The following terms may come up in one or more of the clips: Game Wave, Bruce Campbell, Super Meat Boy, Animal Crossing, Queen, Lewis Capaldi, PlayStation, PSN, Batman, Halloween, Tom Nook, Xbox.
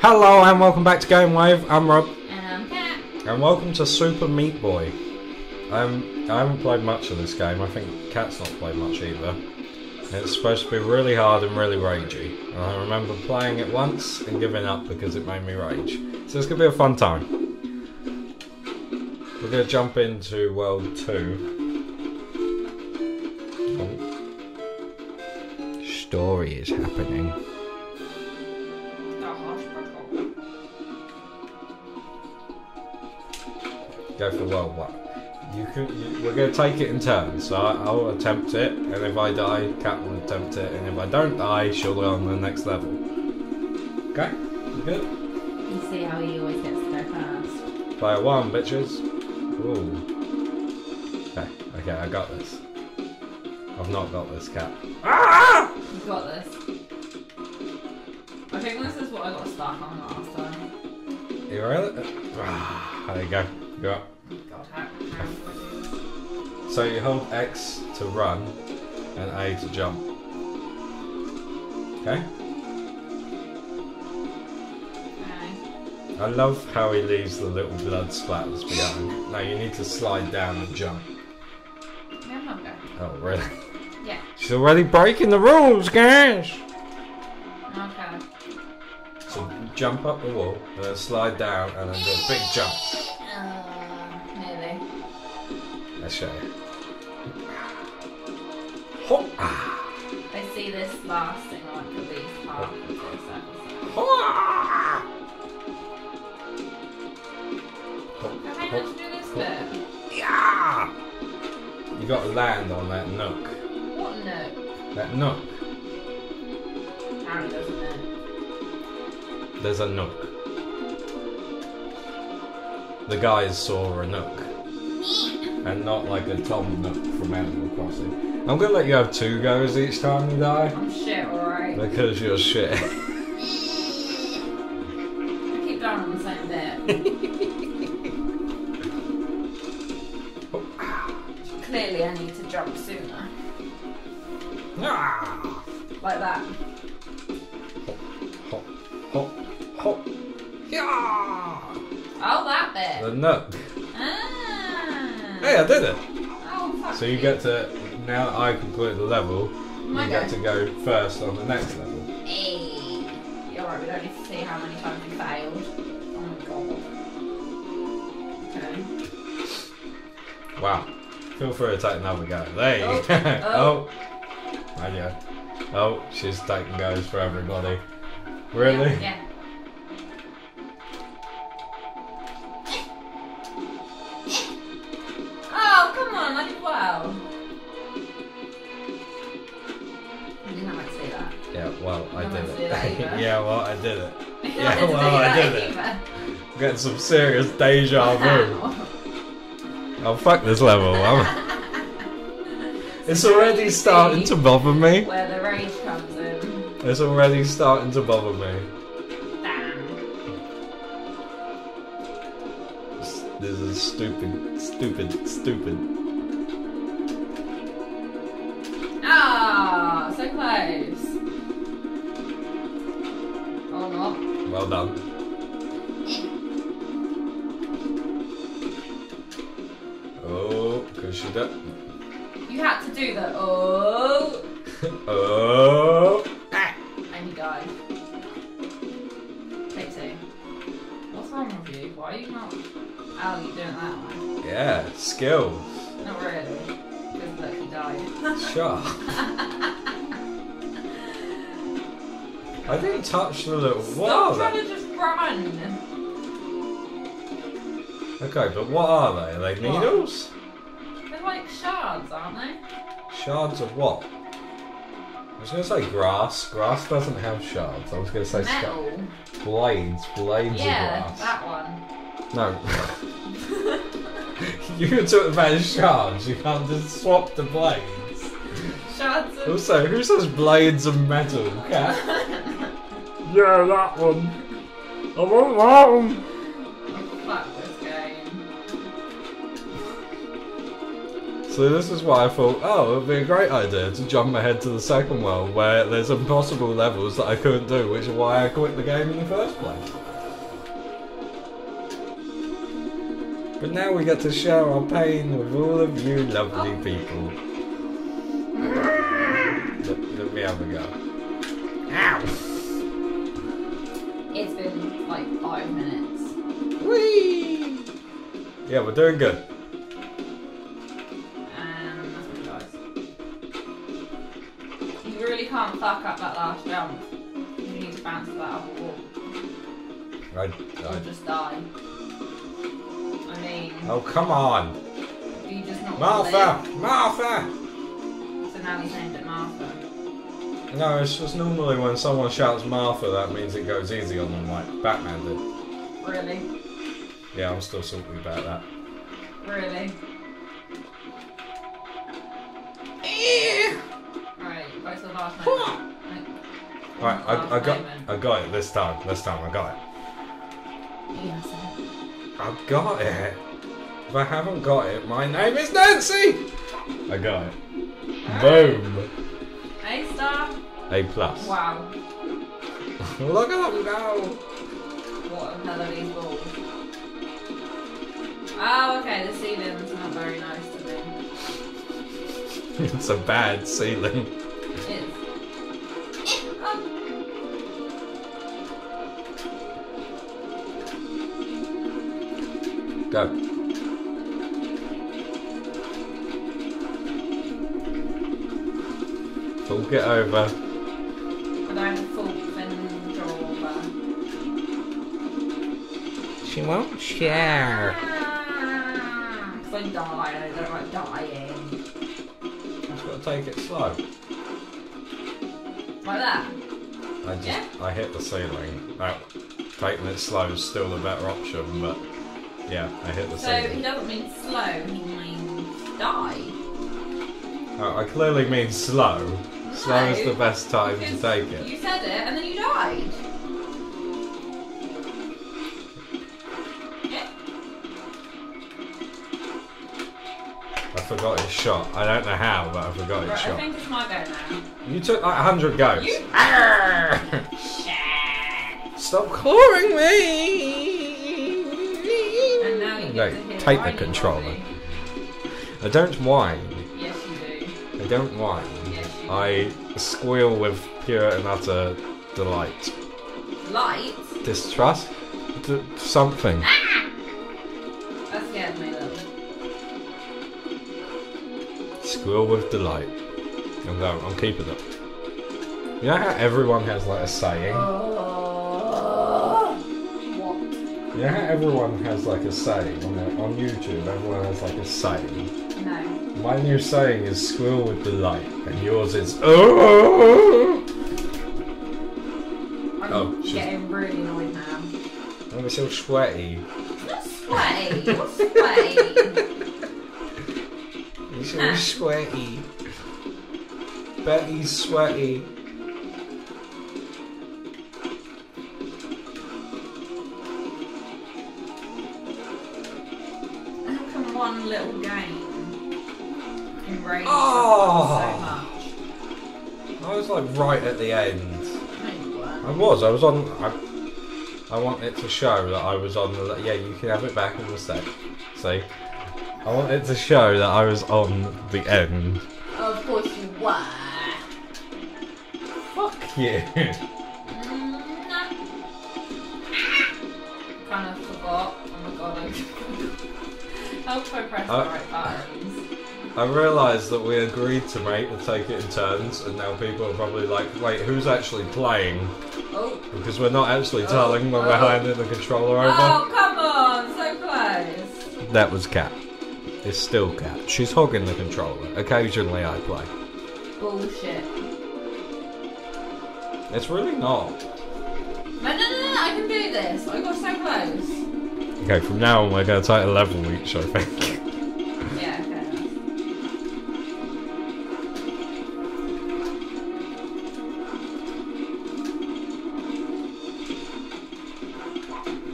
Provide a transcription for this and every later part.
Hello and welcome back to Game Wave. I'm Rob. And I'm Kat. And welcome to Super Meat Boy. I haven't played much of this game. I think Kat's not played much either. It's supposed to be really hard and really ragey. And I remember playing it once and giving up because it made me rage. So it's going to be a fun time. We're going to jump into World 2. Oh. Story is happening. Go for world one. We're going to take it in turns. So I'll attempt it, and if I die, Kat will attempt it, and if I don't die, she'll go on the next level. Okay, you good? You see how he always gets there fast. Player one, bitches. Ooh. Okay, I got this. I've not got this, Kat. Ah! You got this. I think this is what I got stuck on last time. You really? Ah, there you go. Yeah. So you hold X to run and A to jump. Okay? I love how he leaves the little blood splatters behind. No, you need to slide down and jump. No, I'm not going. Oh, really? Yeah. She's already breaking the rules, guys! Okay. So jump up the wall, and then slide down, and then do a big jump. Show. I see this lasting like at least half of this episode. Can I just do this bit? Yeah! You got to land on that nook. What nook? That nook. Harry doesn't know. There's a nook. The guys saw a nook. And not like a Tom Nook from Animal Crossing. I'm gonna let you have two goes each time you die. I'm shit, alright? Because you're shit. I keep going on the same bit. Clearly I need to jump sooner. Ah! Like that. Hop, hop, hop, hop. Yeah! Oh, that bit. The nook. Hey, I did it! Oh, fuck. So you get to, now that I complete the level, you get to go first on the next level. Hey! You're right, we don't need to see how many times you failed. Oh my god. Okay. Wow. Feel free to take another go. There you go. Oh! Oh, yeah. Oh, she's taking goes for everybody. Really? Yeah. Yeah, well, I did it. I'm getting some serious deja vu. Oh, fuck this level. It's already starting to bother me. Where the rage comes in. It's already starting to bother me. Damn. This is stupid, stupid, stupid. Ah, so close. Well done. Oh, because she did. You had to do the oh. Oh. Ah. And you die. Take two. What's wrong with you? Why are you not? Oh, you're doing that one. Yeah, skills. Not really. Because look, you died. Sure. I didn't touch the little wall. Stop trying to just run. Okay, but what are they? Are they needles? They're like shards, aren't they? Shards of what? I was going to say grass. Grass doesn't have shards. I was going to say metal. Blades. Blades of grass. Yeah, that one. No. You were talking about shards. You can't just swap the blades. Shards of... Also, who says blades of metal, Kat? Yeah, that one. I want that one. Oh, fuck this game. So this is why I thought, oh, it would be a great idea to jump ahead to the second world where there's impossible levels that I couldn't do, which is why I quit the game in the first place. But now we get to share our pain with all of you lovely people. Let me have a go. Ow! It's been like 5 minutes. Whee! Yeah, we're doing good. You really can't fuck up that last jump. You need to bounce that off the wall. Right. You'll just die. I mean, oh, come on! You just not Martha! Martha! So now he's named it Martha. No, it's just normally when someone shouts Martha, that means it goes easy on them, like Batman did. Really? Yeah, I'm still salty about that. Really? Alright, back to the last one. Alright, I got it this time. This time I got it. Yes, I've got it. If I haven't got it, my name is Nancy. I got it. Right. Boom. A-star. A+. Wow. Look up now. What a melody ball. Oh, okay. The ceiling's not very nice to me. It's a bad ceiling. It is. Go. Talk it over. I don't talk things over. She won't share. Because I die, I don't like dying. I've got to take it slow. Like that? I hit the ceiling. Oh, taking it slow is still the better option, but... Yeah, I hit the ceiling. So he doesn't mean slow, he means die. Oh, I clearly mean slow. No, slow is the best time to take it. You said it and then you died. Yeah. I forgot his shot. I don't know how, but I forgot his shot. I think it's my go now. You took like 100 goes. Stop calling me! No, take the controller. I don't whine. Yes, you do. I don't whine. Yes, you do. I squeal with pure and utter delight. Delight? Distrust? Something. Ah! That scared me, love. Squeal with delight. And no, I'm keeping it. You know how everyone has like a saying? You know how everyone has like a saying on YouTube? Everyone has like a saying. No. My new saying is squirrel with delight, and yours is oh. I'm getting really annoyed now. I'm so sweaty. Not sweaty. You're sweaty. You're so sweaty. Betty's sweaty. One little game enraged so much. I was like right at the end. I was on. I want it to show that I was on the. Yeah, you can have it back in a sec. See, I want it to show that I was on the end. Oh, of course you were. Fuck you. Kind of forgot. Oh my god. I realised that we agreed to take it in turns, and now people are probably like, wait, who's actually playing? Oh. Because we're not actually telling when we're handing the controller over. Oh, come on, so close. That was Cat. It's still Cat. She's hogging the controller. Occasionally I play. Bullshit. It's really not. No, I can do this. I got so close. Okay, from now on we're going to take a level each, I think. Yeah, okay.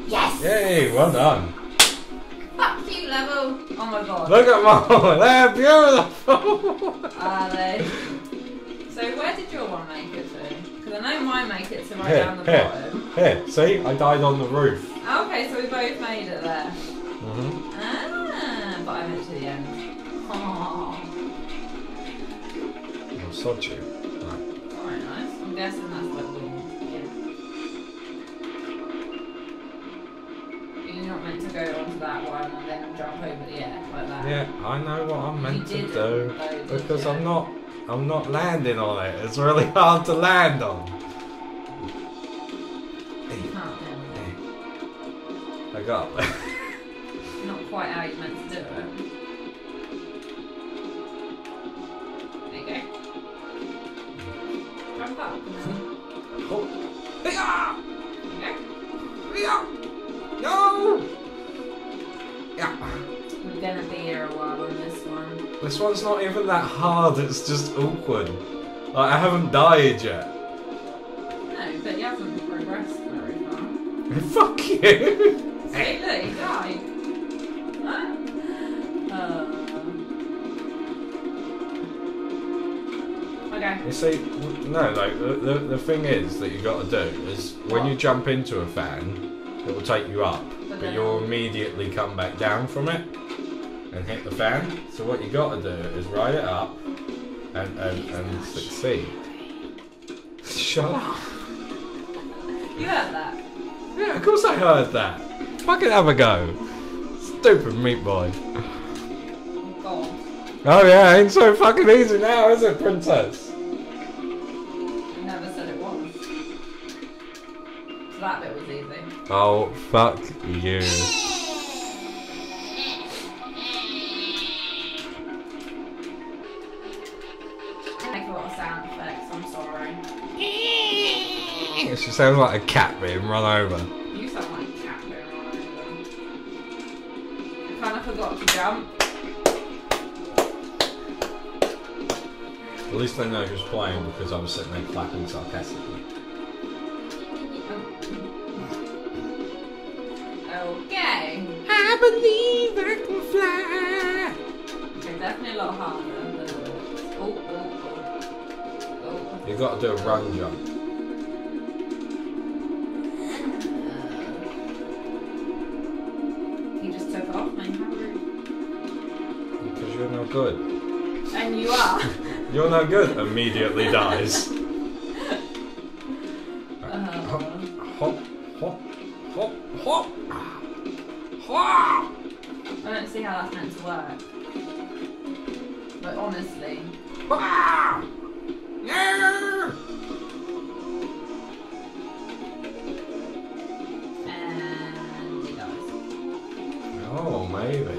Yes! Yay, well done! Fuck you, level! Oh my my god. Look at mine. They're beautiful. Are they? So where did your one make it to? Because I know mine make it to right down the bottom. Here, see? I died on the roof. Oh, okay, so we both made it there. Mm-hmm. Ah, but I went to the end. Aww. I'm such a... Alright, nice. I'm guessing that's like the one. Yeah. You're not meant to go onto that one and then jump over the air like that. Yeah, I know what I'm meant to do. Though, because I'm not landing on it. It's really hard to land on. You can't do it. I got it. Not quite how you're meant to do it. This one's not even that hard, it's just awkward. Like, I haven't died yet. No, but you haven't progressed very far. Fuck you! See, look, you died. Okay. You see, no, like, the thing is that you gotta do is when you jump into a fan, it will take you up, but you'll immediately come back down from it. And hit the fan. So what you gotta do is ride it up and succeed. Shut up. You heard that? Yeah, of course I heard that. Fucking have a go. Stupid meat boy. Oh, God. Oh yeah, it ain't so fucking easy now, is it, princess? I never said it was. So that bit was easy. Oh, fuck you. She sounds like a cat being run over. You sound like a cat being run over. I kind of forgot to jump. At least I know who's playing because I was sitting there clapping sarcastically. Okay. I believe I can fly. Okay, definitely a lot harder. Oh. You've got to do a run jump. Good. And you are. You're no good. Immediately dies. Hop, hop, hop, hop, hop, hop. I don't see how that's meant to work. But honestly. Ah! Yeah! And he dies. Oh, maybe.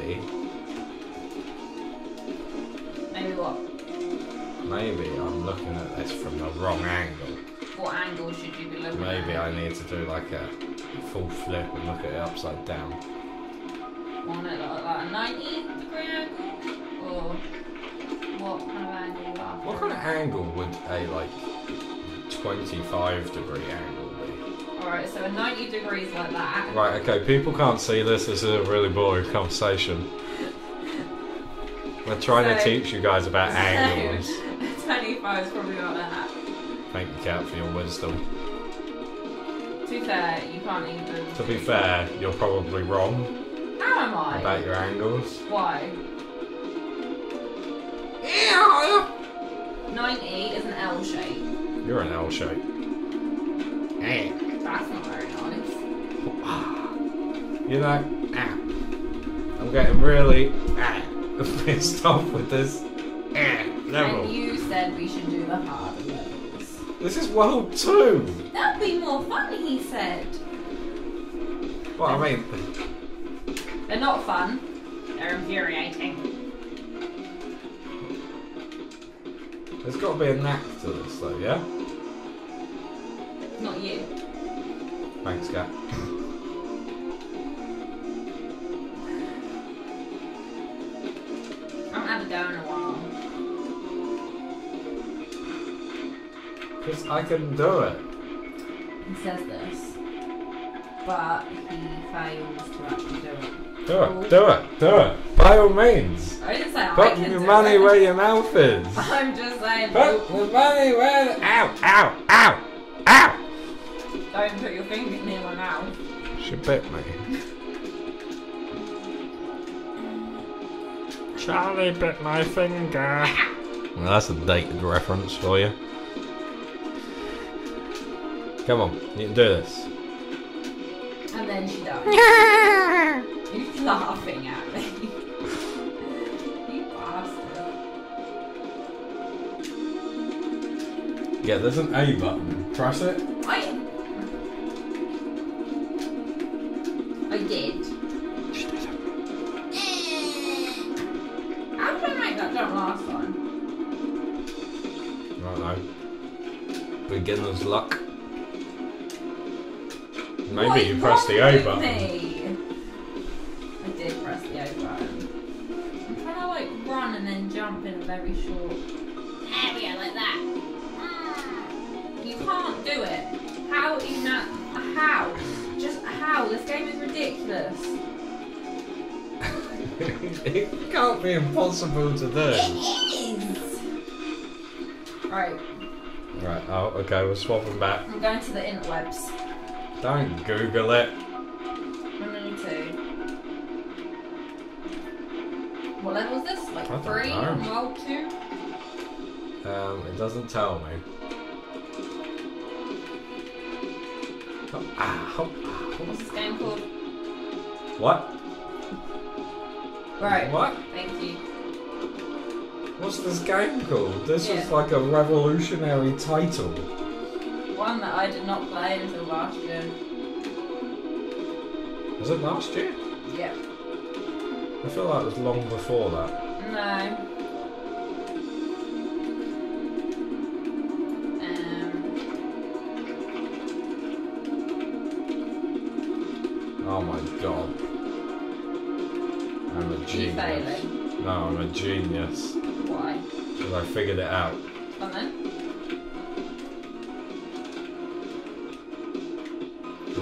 Maybe I'm looking at this from the wrong angle. What angle should you be looking at? Maybe I need to do like a full flip and look at it upside down. Want it like a 90-degree angle? Or what kind of angle would that be? What kind of angle would a like 25-degree angle be? Alright, so a 90 degrees like that. Right, okay, people can't see this. This is a really boring conversation. We're trying to teach you guys about angles. 25 is probably not that. Thank you, Kat, for your wisdom. To be fair, you can't even... To be fair, you're probably wrong. How am I? About your angles. Why? Ew! 90 is an L shape. You're an L shape. Eh. That's not very nice. You know, I'm getting really pissed off with this level. And you said we should do the harder levels. This is world 2. That'd be more fun, he said. Well, I mean, they're not fun. They're infuriating. There's got to be a knack to this, though, yeah. Not you. Thanks, Kat. I can do it. He says this. but he fails to actually do it. Do it. By all means. I didn't say I can do it. Put the money where your mouth is. I'm just saying. Put the money where... Ow, ow, ow, ow. Don't put your fingers near my mouth. She bit me. Charlie bit my finger. Well, that's a dated reference for you. Come on, you can do this. And then she died. He's laughing at me. You bastard. Yeah, there's an A button. Press it. I did. She did it. How did I make that jump last time? I don't know. Beginner's luck. Maybe what you press the O button. I did press the O button. I'm trying to like run and then jump in a very short area like that. You can't do it. How do you not? How? Just how? This game is ridiculous. It can't be impossible to do. It is. Right. Right. Oh, okay. We're swapping back. I'm going to the interwebs. Don't Google it. I need to. What level is this? Like 3? World 2? It doesn't tell me. What's this game called? What? Right. What? Thank you. What's this game called? This is like a revolutionary title. One that I did not play until last year. Was it last year? Yeah. I feel like it was long before that. No. Oh my god. I'm a genius. No, I'm a genius. Why? Because I figured it out. Come on.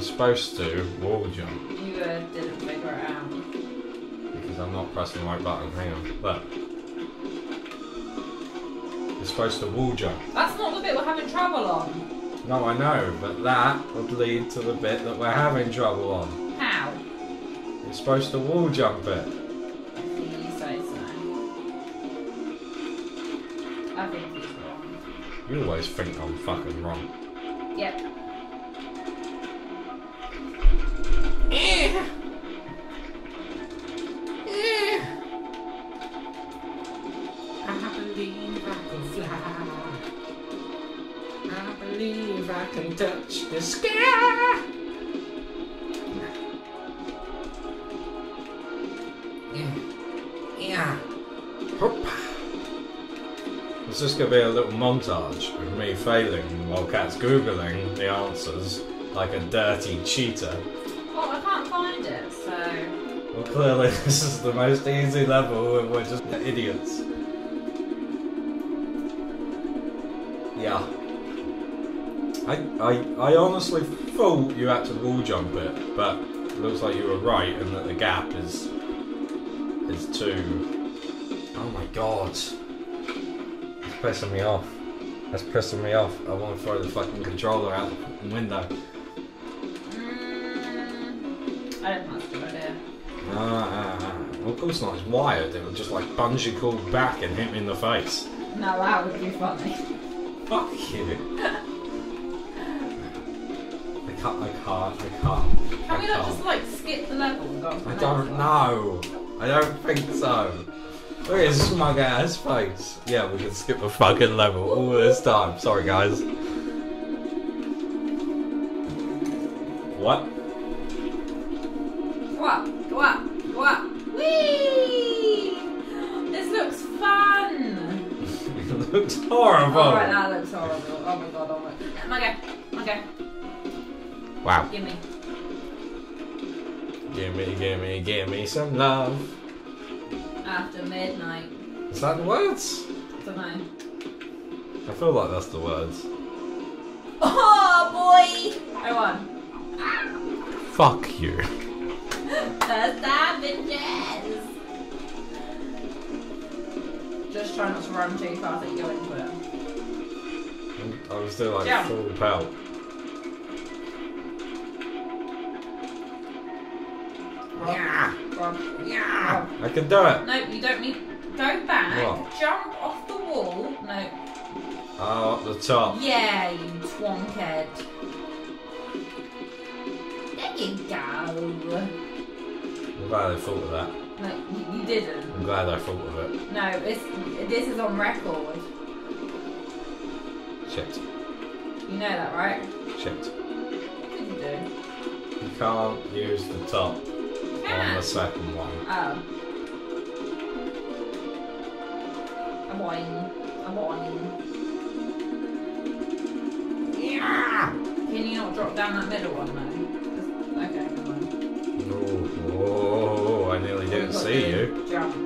Supposed to wall jump. You didn't figure it out. Because I'm not pressing the right button. Hang on. Look. You're supposed to wall jump. That's not the bit we're having trouble on. No, I know, but that would lead to the bit that we're having trouble on. How? You're supposed to wall jump it. I think you say so. I think he's wrong. You always think I'm fucking wrong. Yep. Touch the sky. Yeah. Hop. It's just gonna be a little montage of me failing while Kat's googling the answers like a dirty cheater. Well, I can't find it, so. Well, clearly this is the most easy level, and we're just idiots. Yeah. I honestly thought you had to wall jump it, but it looks like you were right and that the gap is too... Oh my god. It's pissing me off. That's pissing me off. I want to throw the fucking controller out the window. I don't think that's a good idea. Well, of course not. It's wired. It would just like bungee call back and hit me in the face. No, that would be funny. Fuck you. I can't. Can we not just like skip the level and go on? I don't know. I don't think so. Look at his smug ass face. Yeah, we can skip a fucking level all this time. Sorry guys. What? Go up, go up, go up. Whee! This looks fun. It looks horrible. Alright, that looks horrible. Oh my god, oh my god. Okay. Wow. Gimme. Gimme some love. After midnight. Is that the words? I don't know. I feel like that's the words. Oh boy! I won. Fuck you. The savages! Just try not to run too fast that you go into it. I'm still like full pelt. Yeah. Yeah. I can do it. No, you don't need. Go back. What? Jump off the wall. No. Oh, up the top. Yeah, you twonkhead. There you go. I'm glad I thought of that. No, you didn't. I'm glad I thought of it. No, this is on record. Shit. You know that, right? Shit. What did you do? You can't use the top. On the second one. Oh. I'm on. I'm on. Yeah. Can you not drop down that middle one though? No? Okay, come on. Oh, I nearly didn't see you. Jump. I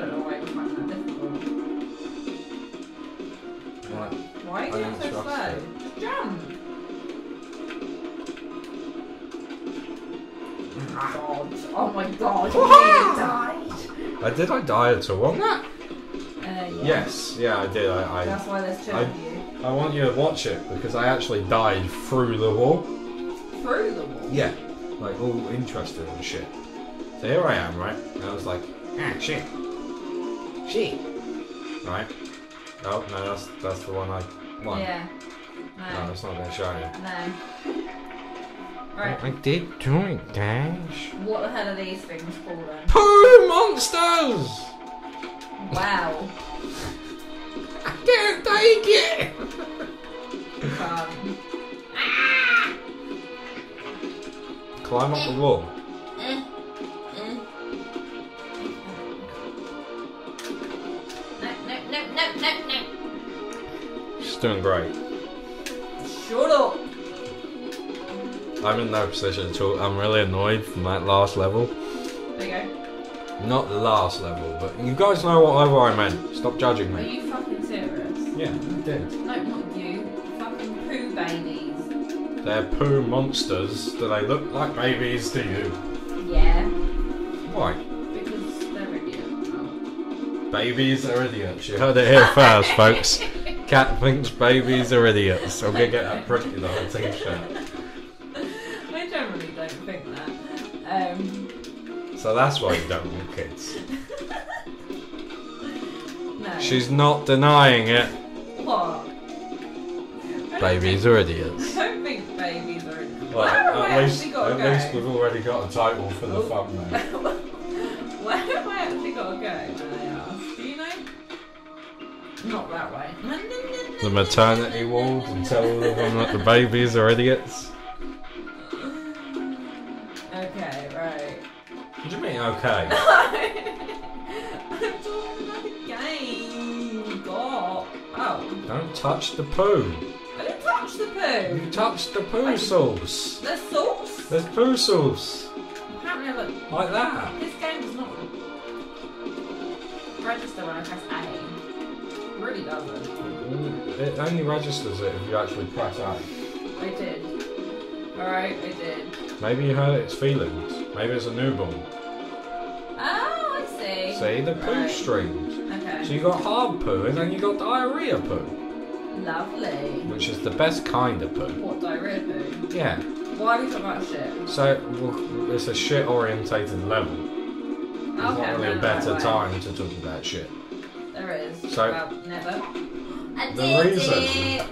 don't know why you find that difficult. Right. Why are you so slow? Just jump! God. Oh my god, you died! Did I die at all? No. Yes, yeah I did. That's why there's two of you. I want you to watch it because I actually died through the wall. Through the wall? Yeah, like all interested and shit. So here I am, right? And I was like, ah, shit. Shit. Right? Oh, no, that's the one I won. Yeah. No, it's not going to show you. No. Right. I did joint dash. What the hell are these things called then? Poo monsters! Wow. I can't take it! Ah! Climb up the wall. No. She's doing great. Shut up! I'm in no position at all. I'm really annoyed from that last level. There you go. Not the last level, but you guys know whatever I meant. Stop judging me. Are you fucking serious? Yeah, I did. No, not you. Fucking poo babies. They're poo monsters. Do they look like babies to you? Yeah. Why? Because they're idiots. Oh. Babies are idiots. You heard it here first, folks. Cat thinks babies are idiots. I'm gonna get that prick in the whole t-shirt. So that's why you don't want kids. No. She's not denying it. What? Babies are idiots. I don't think babies are idiots. Well, at least we've already got a title for the thumbnail. Where have I actually got to go, may I ask? Do you know? Not that way. The maternity ward and tell all of them that the babies are idiots. What do you mean, okay? I'm talking about the game. God. Oh. Don't touch the poo. I didn't touch the poo. You touched the poo sauce. The sauce? There's poo sauce. Apparently I look. Like that. This game does not register when I press A. It really doesn't. It only registers it if you actually press A. I did. Alright, I did. Maybe you hurt its feelings. Maybe it's a newborn. Oh, I see. See, the poo streams. Okay. So you got hard poo and then you got diarrhea poo. Lovely. Which is the best kind of poo. What, diarrhea poo? Yeah. Why are we talking about shit? So, well, it's a shit orientated level. There's not really a better time to talk about shit. There is. So, well, never. The reason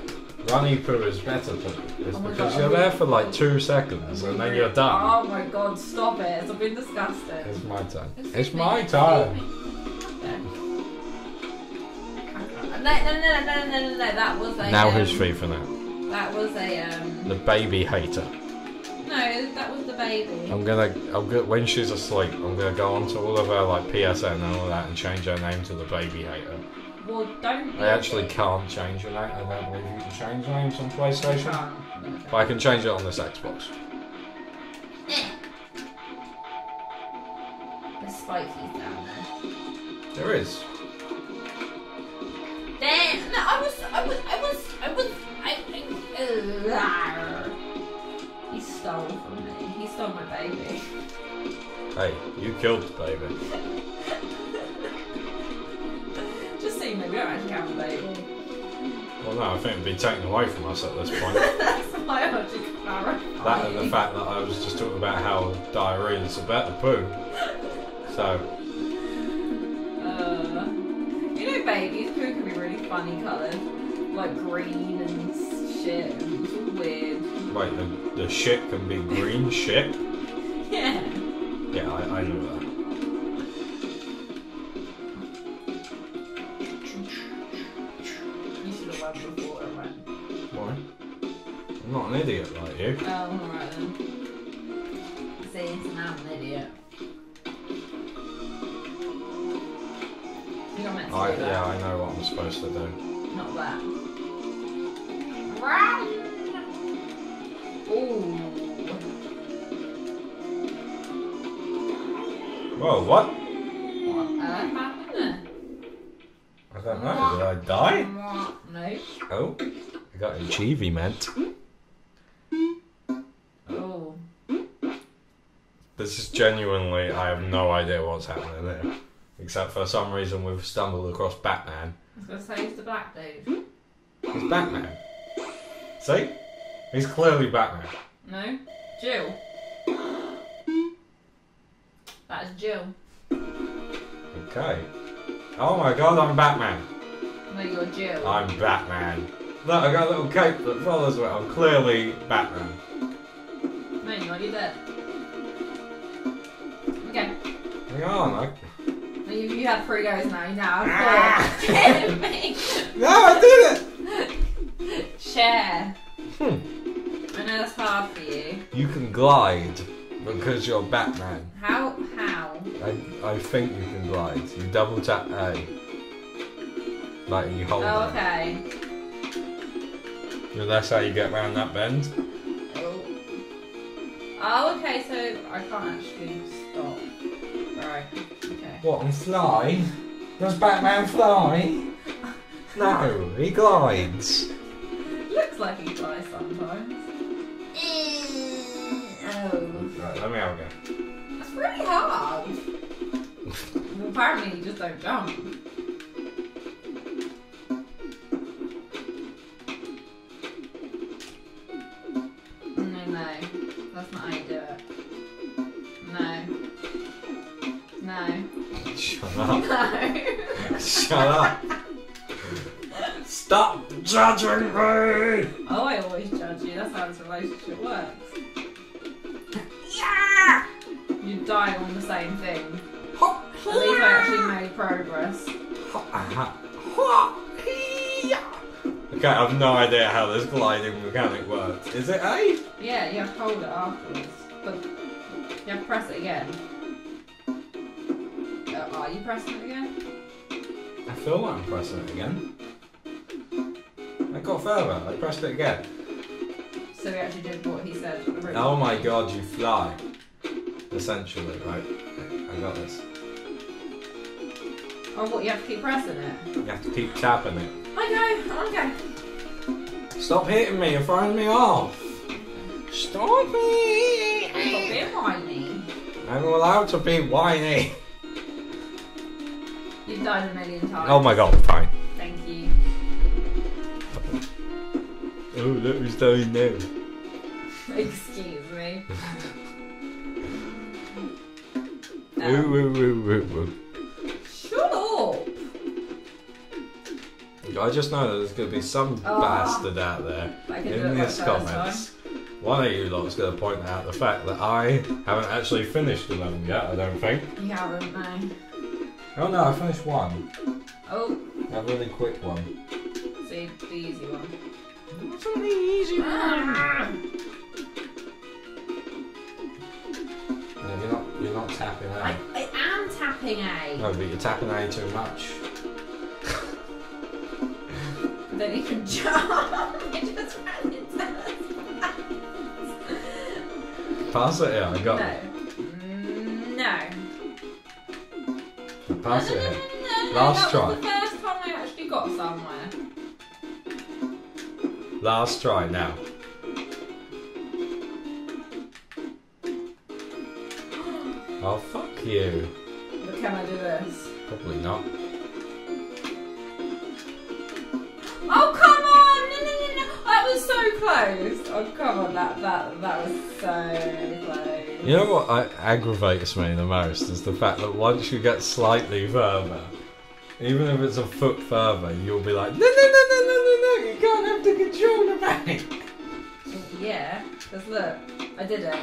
runny poo is better poo. It's because you're there for like 2 seconds and then you're done. Oh my god, stop it. It's been disgusting. It's my turn. It's my turn. No, that was a... Now who's free for now? That was a... The baby hater. No, that was the baby. I'm gonna when she's asleep, I'm gonna go onto all of her like PSN and all that and change her name to the baby hater. Well, don't. I actually can't change your name. I don't believe you can change names on PlayStation. No. But I can change it on this Xbox. There's spiky down there. There is. There. No, I was. I was. I was. I was. I. You Hey, you killed it, baby. Just saying that we don't actually have a baby. Well, no, I think it'd be taken away from us at this point. That's my logic. That and the fact that I was just talking about how diarrhea is a better poo. So. You know, babies' poo can be really funny coloured, like green and shit, and weird. Wait, the shit can be green shit? Yeah. Yeah, I knew that. You should have rubbed before I ran. Why? I'm not an idiot like you. Oh, alright then. See, I'm an idiot. Yeah, I know what I'm supposed to do. Not that. Run! Ooh. Whoa, what? What on earth happened there? I don't know. Did I die? No. Oh, I got an achievement. Oh. This is genuinely, I have no idea what's happening there. Except for some reason we've stumbled across Batman. I was going to say he's the black dude. He's Batman. See? He's clearly Batman. No. Jill. That is Jill. Okay. Oh my god, I'm Batman. No, you're Jill. I'm Batman. Look, I got a little cape that follows me. I'm clearly Batman. No, you're already there. Okay. Hang on, You have 3 goes now. Now I've got me. No, I did it. Share. I know that's hard for you. You can glide because you're Batman. How? I think you can glide. You double tap A. Like you hold. Oh, okay. Well, that's how you get round that bend. Oh. Oh, okay. So I can't actually stop. Right. Okay. What, and fly? Does Batman fly? No, he glides. Looks like he flies sometimes. Oh. Right, let me have a go. That's really hard. Well, apparently you just don't jump. No, that's not how you do it. No. Shut up. No. Shut up. Stop judging me! Oh, I always judge you. That's how this relationship works. Yeah! You die on the same thing. At least I actually made progress. Okay, I have no idea how this gliding mechanic works. Is it A? Yeah, you have to hold it afterwards. But you have to press it again. Are you pressing it again? I feel like I'm pressing it again. I got further, I pressed it again. So we actually did what he said. Oh my god, you fly. Essentially, right? I got this. Oh, what? You have to keep pressing it? You have to keep tapping it. I know. Stop hitting me, you're throwing me off. Stop it! Stop being whiny. I'm allowed to be whiny. You've died a million times. Oh my god, fine. Thank you. Oh, look who's dying now. Excuse me. Ooh. Shut up! I just know that there's going to be some bastard out there in this comments. One of you lot's going to point out the fact that I haven't actually finished the level yet, I don't think. You haven't, no. Oh no, I finished one. Oh. That really quick one. See, the easy one. What's on the easy one? No, you're not tapping A. I am tapping A. No, but you're tapping A too much. Then you can jump. It just ran into us. Pass it here, I got it. No. Pass it. No. Last try. That was the first time I actually got somewhere. Last try now. Oh, fuck you. But can I do this? Probably not. Oh, come on! No, no, no, no! That was so close! Oh, come on, that was so close. You know what aggravates me the most is the fact that once you get slightly further, even if it's a foot further, you'll be like, no, no, no, no, no, no, no, you can't have the controller back! Yeah, because look, I did it.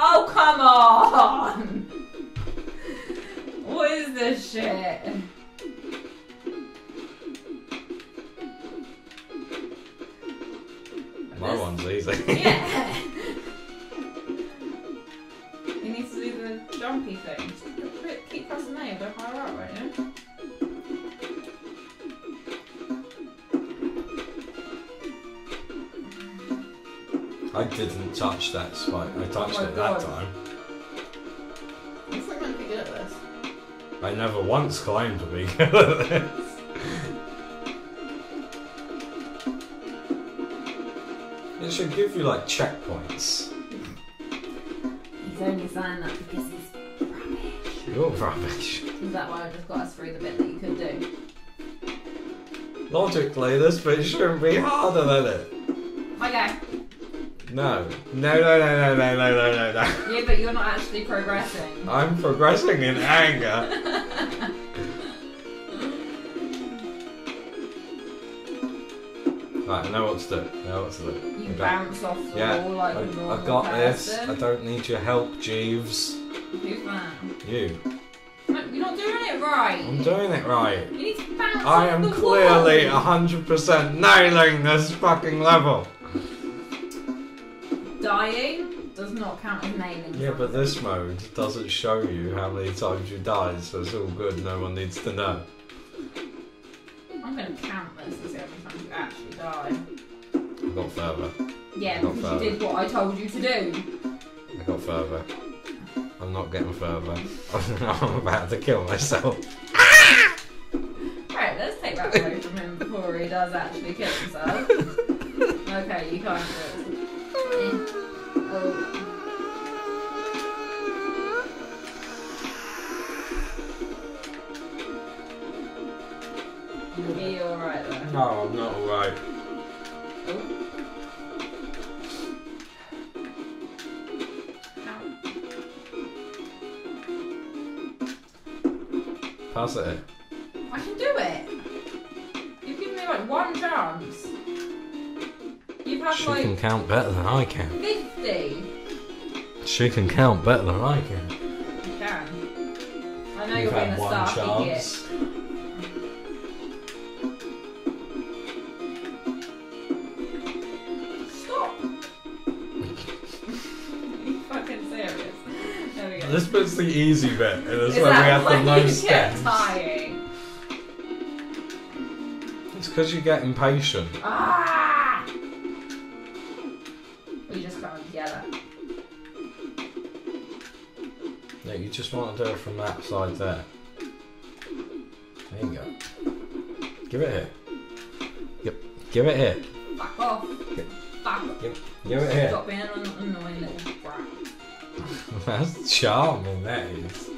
Oh, come on! What is this shit? My one's easy. Yeah. You need to do the jumpy thing. Keep pressing A, but higher up right now. I didn't touch that spike. I touched it that time. I think I'm good at this. I never once claimed to be good at this. It should give you like checkpoints. He's only saying that because he's rubbish. You're rubbish. Is that why I just got us through the bit that you could do? Logically, this bit shouldn't be harder than it. Okay. No. No, no, no, no, no, no, no, no, no. Yeah, but you're not actually progressing. I'm progressing in anger. Right, I know what to do. You bounce off the wall like a normal person. I got this. I don't need your help, Jeeves. Who's that? You. No, you're not doing it right. I'm doing it right. You need to bounce off the wall. I am clearly 100% nailing this fucking level. Dying does not count as nailing. Yeah, but this mode doesn't show you how many times you died, so it's all good. No one needs to know. I'm going to count this and see how many times you actually die. I got further. Yeah, because you did what I told you to do. I got further. I'm not getting further. I'm about to kill myself. Right, let's take that away from him before he does actually kill himself. Okay, you can't do it. Oh. You'll be alright though. No, I'm not alright. Oh. Pass it. I can do it. You've given me like one chance. She like can count better than I can. 50. She can count better than I can. You can. I know you're being a star idiot. Stop! Are you fucking serious? There we go. This bit's the easy bit, and it's where we have the most steps. Dying? It's because you get impatient. Ah! You just want to do it from that side there. There you go. Give it here. Yep. Give it here. Back off. Back off. Give it here. Stop being an annoying little brat. That's charming, that is.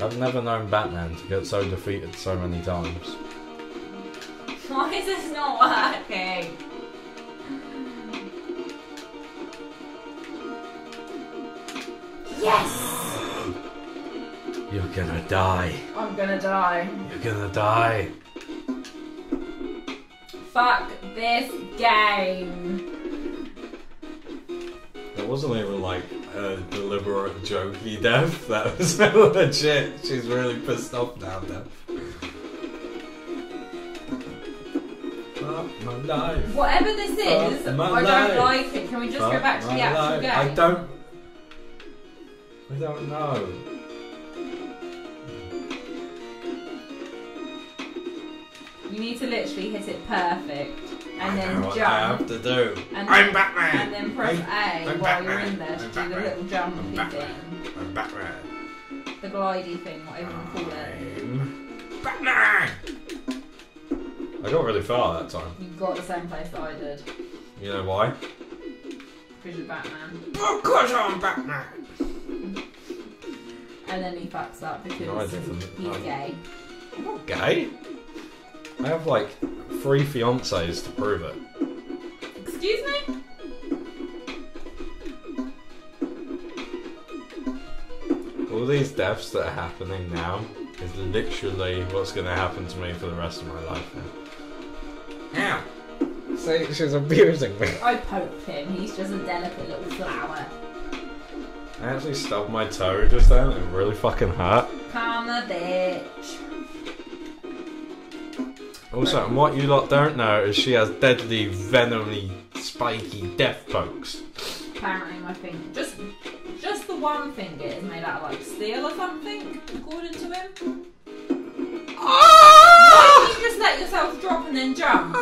I've never known Batman to get so defeated so many times. Why is this not working? Yes! You're gonna die. I'm gonna die. You're gonna die. Fuck this game. That wasn't even like a deliberate jokey death. That was legit. She's really pissed off now, Dev. Fuck my life. Whatever this is, I don't like it. Can we just go back to the actual game? I don't know. You need to literally hit it perfect and then jump. I have to do. I'm Batman. And then press A while you're in there to do the little jumpy thing. I'm Batman. The glidey thing, whatever you call it. I'm Batman. I got really far that time. You got the same place that I did. You know why? Because you're Batman. Oh, because I'm Batman! And then he fucks up because he's gay. I'm not gay. I have like 3 fiancés to prove it. Excuse me? All these deaths that are happening now is literally what's going to happen to me for the rest of my life now. Ow! So she's abusing me. I poked him, he's just a delicate little flower. I actually stubbed my toe just then, it really fucking hurt. Calm the bitch. Also, and what you lot don't know is she has deadly, venomy, spiky death pokes. Apparently my finger, just the one finger is made out of like steel or something, according to him. Why don't you just let yourself drop and then jump?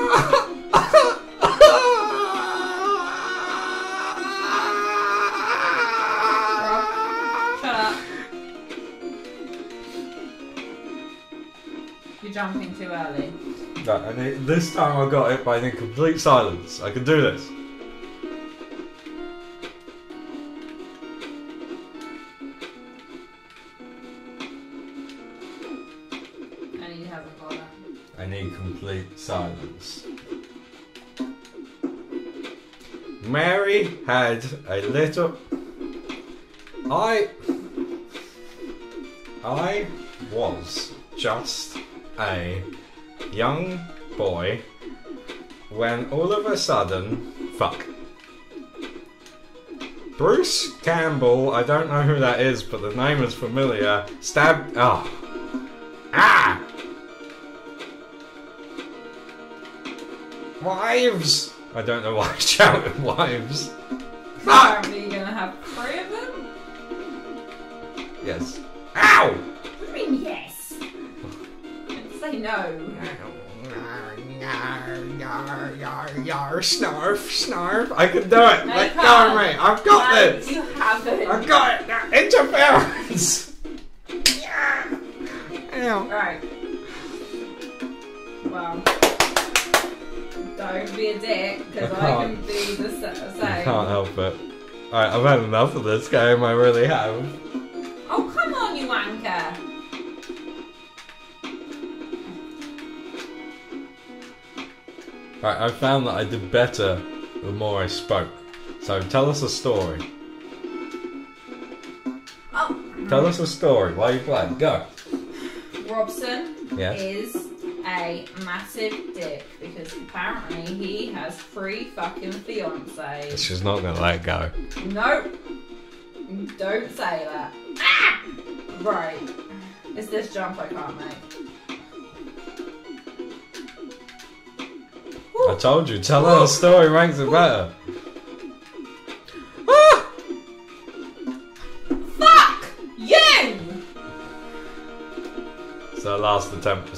You're jumping too early. No, and this time I got it by in complete silence. I can do this. And you haven't got it. I need complete silence. Mary had a little... I was just a young boy when all of a sudden, fuck. Bruce Campbell, I don't know who that is, but the name is familiar, stabbed, oh. Ah! Wives! I don't know why I shouted wives. Fuck! Are you gonna have 3 of them? Yes. Ow! What do you mean yes? No. Snarf, snarf. I can do it. No, let go of me. I've got this. You haven't. I've got it. Now, interference. Yeah. Ow. Right. Well, don't be a dick because I can do the same. I can't help it. Alright, I've had enough of this game. I really have. Oh, come on, you wanker. Right, I found that I did better the more I spoke. So tell us a story. Oh. Tell us a story while you play. Go. Robson is a massive dick because apparently he has 3 fucking fiancés. She's not gonna let go. Nope. Don't say that. Ah! Right. It's this jump I can't make. I told you, tell her a story makes it better. Ah! Fuck you! So last attempt.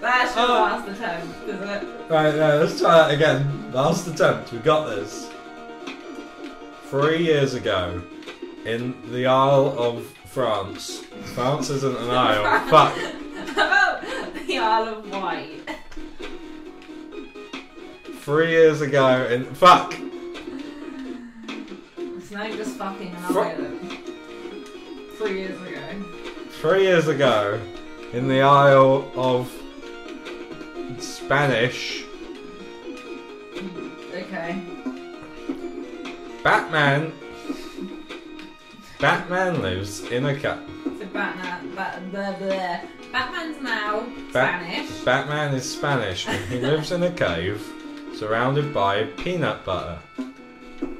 That's your last attempt, isn't it? Right, no, let's try that again. Last attempt, we got this. 3 years ago, in the Isle of France. France isn't an isle. Fuck. Isle of Wight. 3 years ago and fuck! It's not just fucking another 3 years ago. 3 years ago in the Isle of Spanish. Okay. Batman lives in a cat. Batman's now Spanish. Batman is Spanish and he lives in a cave surrounded by peanut butter.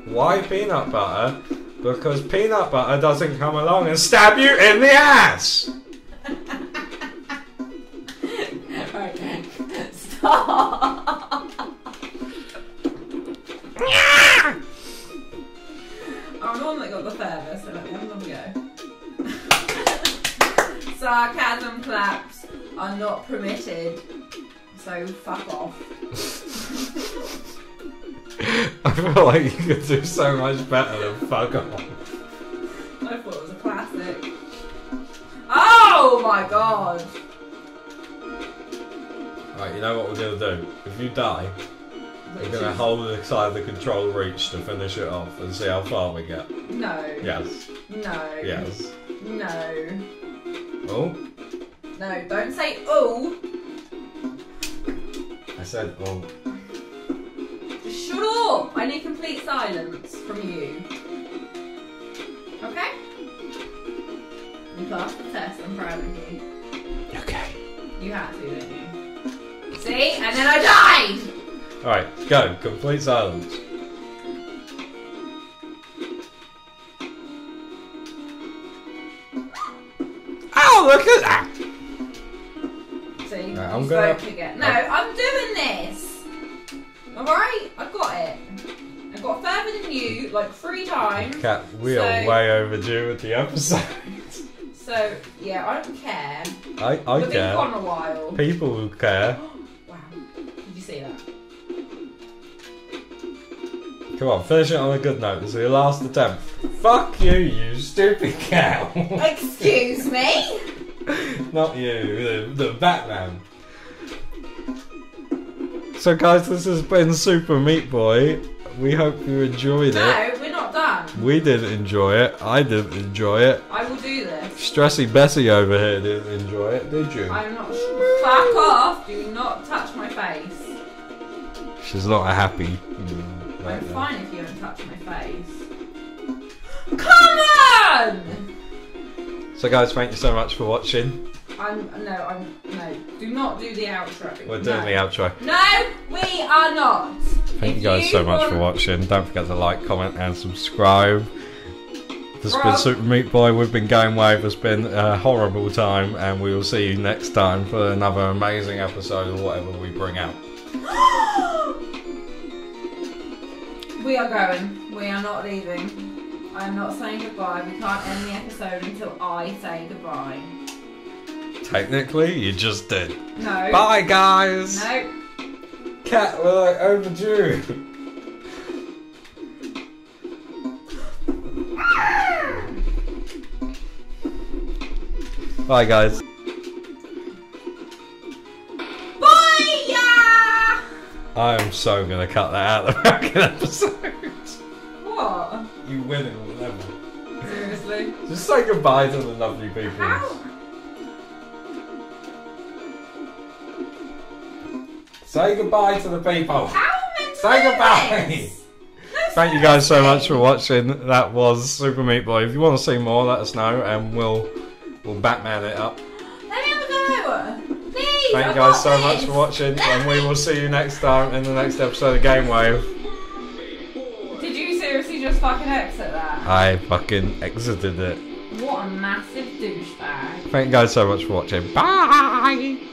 Why peanut butter? Because peanut butter doesn't come along and stab you in the ass! Alright, stop! I'm the one that got the furthest, so let me go. Sarcasm claps are not permitted, so fuck off. I feel like you could do so much better than fuck off. I thought it was a classic. Oh my god! Right, you know what we're gonna do? If you die, we're gonna hold it inside the control reach to finish it off and see how far we get. No. Yes. No. Yes. No. Oh? No, don't say oh! I said oh. Shut up! I need complete silence from you. Okay? You passed the test, I'm proud of you. Okay. You had to, didn't you? See? And then I died! Alright, go. Complete silence. Oh, look at that! See? No, I'm gonna... Again. No, I'm doing this! Alright? I got it. I got further than you, like 3 times. Cat, we are way overdue with the episode. So, yeah, I don't care. I we've care. Been gone a while. People who care. Wow. Did you see that? Come on, finish it on a good note. This is your last attempt. Fuck you, you stupid cow. Excuse me? Not you, the Batman. So guys, this has been Super Meat Boy. We hope you enjoyed it. No, we're not done. We didn't enjoy it. I didn't enjoy it. I will do this. Stressy Bessie over here didn't enjoy it, did you? I'm not sure. Fuck off. Do not touch my face. She's not happy. Right, I'm fine if you don't touch my face. Come on! So guys, thank you so much for watching. No, do not do the outro. We're doing the outro. No, we are not. Thank you guys so much for watching. Don't forget to like, comment and subscribe. This has been Super Meat Boy. We've been Game Wave. It's been a horrible time and we will see you next time for another amazing episode or whatever we bring out. We are going. We are not leaving. I am not saying goodbye. We can't end the episode until I say goodbye. Technically, you just did. No. Bye, guys. No. Cat, we're like overdue. Bye, guys. I'm so gonna cut that out of the fucking episode. What? You win it all level. Seriously? Just say goodbye to the lovely people. How? Say goodbye to the people. How am I meant to do this? Say goodbye. Thank you guys so much for watching. That was Super Meat Boy. If you want to see more, let us know and we'll Batman it up. Thank you guys so much for watching and we will see you next time in the next episode of Game Wave. Did you seriously just fucking exit that? I fucking exited it. What a massive douchebag. Thank you guys so much for watching. Bye!